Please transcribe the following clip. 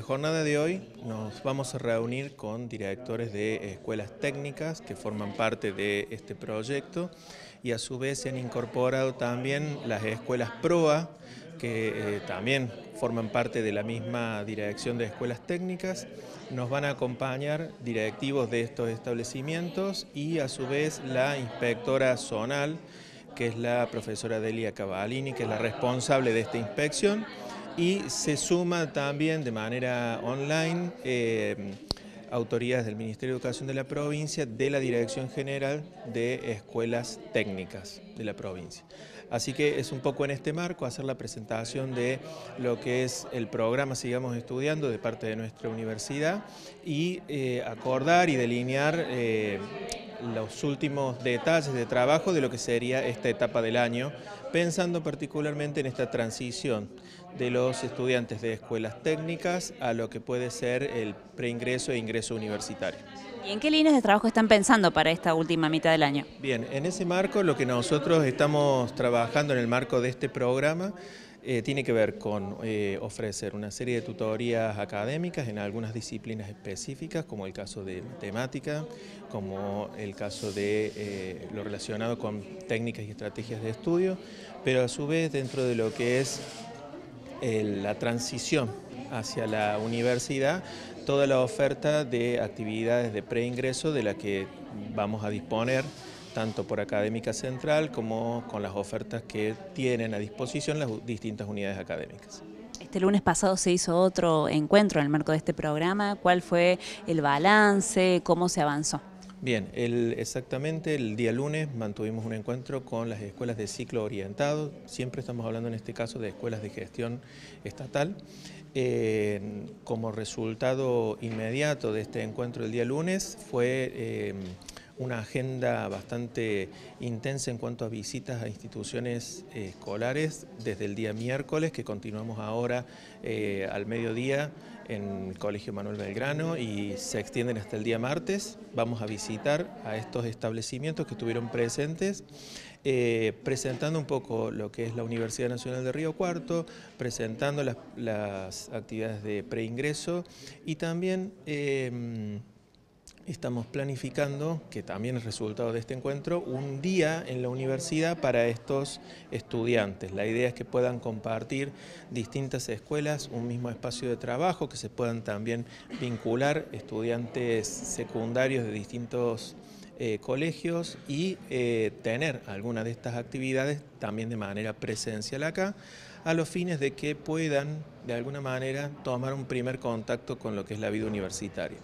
la jornada de hoy nos vamos a reunir con directores de escuelas técnicas que forman parte de este proyecto y a su vez se han incorporado también las escuelas PROA que también forman parte de la misma dirección de escuelas técnicas. Nos van a acompañar directivos de estos establecimientos y a su vez la inspectora zonal, que es la profesora Delia Cavallini, que es la responsable de esta inspección. Y se suma también de manera online autoridades del Ministerio de Educación de la provincia, de la Dirección General de Escuelas Técnicas de la provincia. Así que es un poco en este marco hacer la presentación de lo que es el programa Sigamos Estudiando de parte de nuestra universidad y acordar y delinear los últimos detalles de trabajo de lo que sería esta etapa del año, pensando particularmente en esta transición de los estudiantes de escuelas técnicas a lo que puede ser el preingreso e ingreso universitario. ¿Y en qué líneas de trabajo están pensando para esta última mitad del año? Bien, en ese marco lo que nosotros estamos trabajando en el marco de este programa tiene que ver con ofrecer una serie de tutorías académicas en algunas disciplinas específicas, como el caso de matemática, como el caso de lo relacionado con técnicas y estrategias de estudio, pero a su vez dentro de lo que es la transición hacia la universidad, toda la oferta de actividades de preingreso de la que vamos a disponer tanto por Académica Central como con las ofertas que tienen a disposición las distintas unidades académicas. Este lunes pasado se hizo otro encuentro en el marco de este programa. ¿Cuál fue el balance? ¿Cómo se avanzó? Bien, exactamente el día lunes mantuvimos un encuentro con las escuelas de ciclo orientado. Siempre estamos hablando en este caso de escuelas de gestión estatal. Como resultado inmediato de este encuentro el día lunes fue una agenda bastante intensa en cuanto a visitas a instituciones escolares desde el día miércoles, que continuamos ahora al mediodía en el Colegio Manuel Belgrano y se extienden hasta el día martes. Vamos a visitar a estos establecimientos que estuvieron presentes, presentando un poco lo que es la Universidad Nacional de Río Cuarto, presentando las actividades de preingreso y también estamos planificando, que también es resultado de este encuentro, un día en la universidad para estos estudiantes. La idea es que puedan compartir distintas escuelas, un mismo espacio de trabajo, que se puedan también vincular estudiantes secundarios de distintos colegios y tener algunas de estas actividades también de manera presencial acá, a los fines de que puedan de alguna manera tomar un primer contacto con lo que es la vida universitaria.